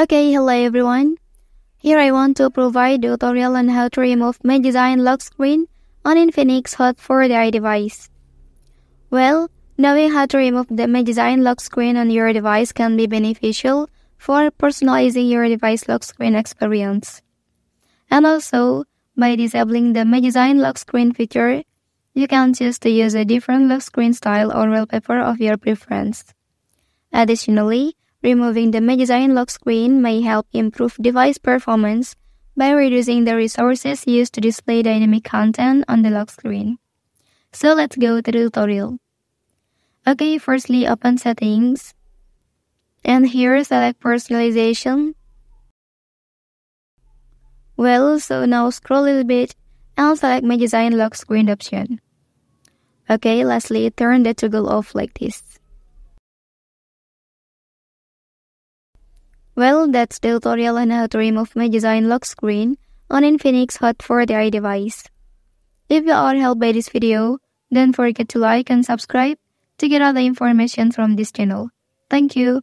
Okay, hello everyone. Here I want to provide a tutorial on how to remove Mid Design lock screen on Infinix Hot 40i device. Well, knowing how to remove the Mid Design lock screen on your device can be beneficial for personalizing your device lock screen experience. And also, by disabling the Mid Design lock screen feature, you can choose to use a different lock screen style or wallpaper of your preference. Additionally, removing the Mid Design lock screen may help improve device performance by reducing the resources used to display dynamic content on the lock screen. So let's go to the tutorial. Okay, firstly open Settings, and here select Personalization. Well, so now scroll a little bit and select Mid Design lock screen option. Okay, lastly turn the toggle off like this. Well, that's the tutorial on how to remove Mid Design lock screen on Infinix Hot 40i device. If you are helped by this video, don't forget to like and subscribe to get all the information from this channel. Thank you.